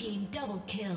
team double kill.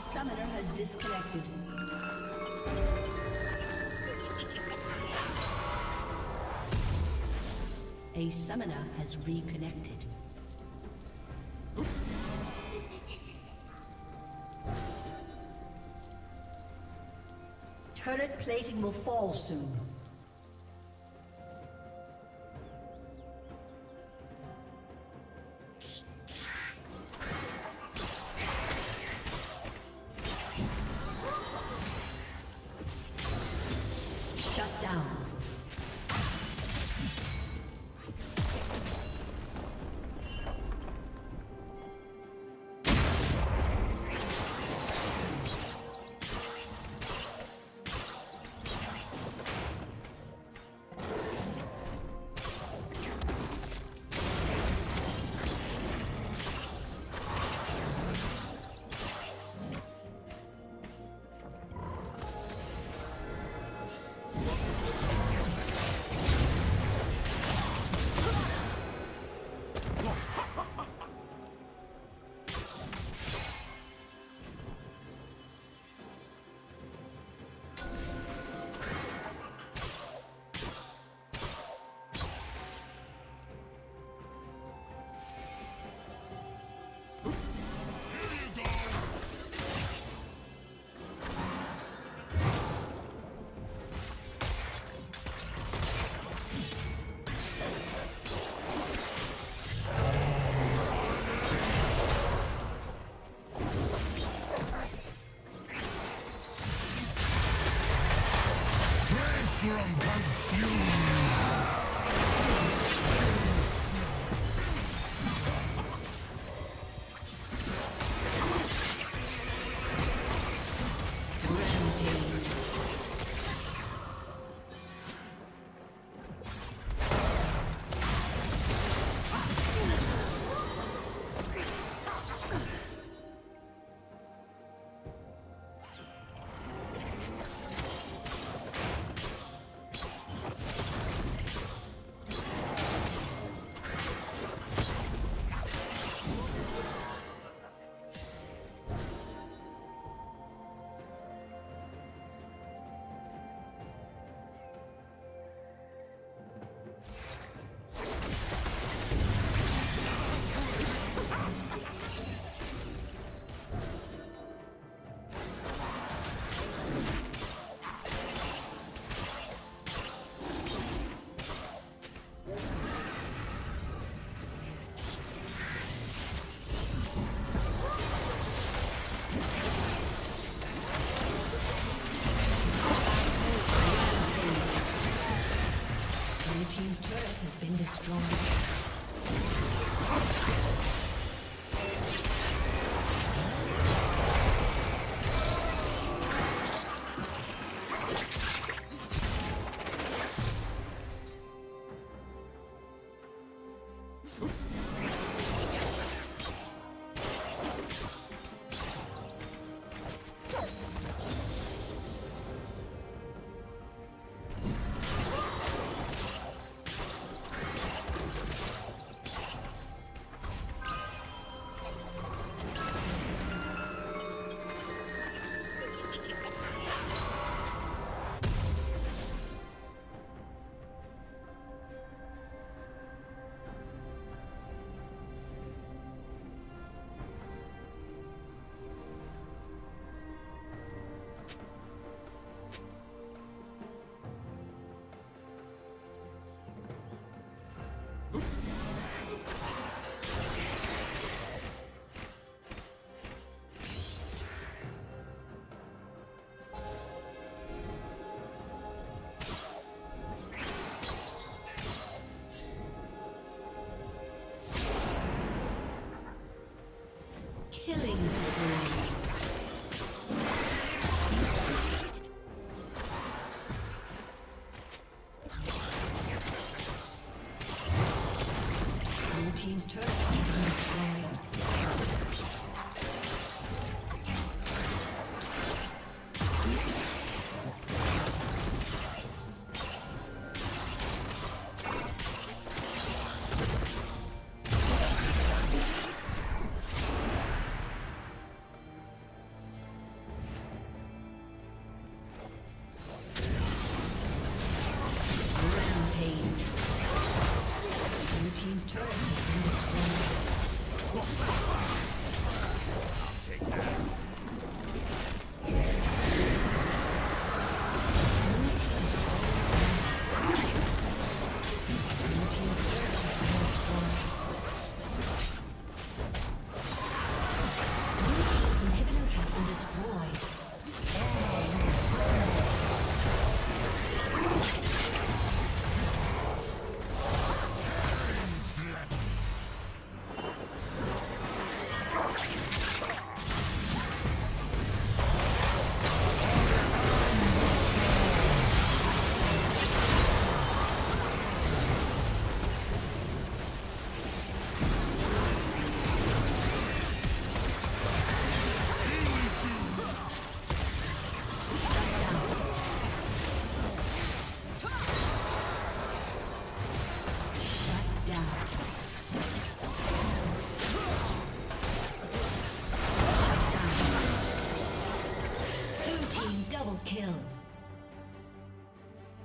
A summoner has disconnected. A summoner has reconnected. Turret plating will fall soon.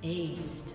Aced.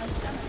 A summoner has disconnected.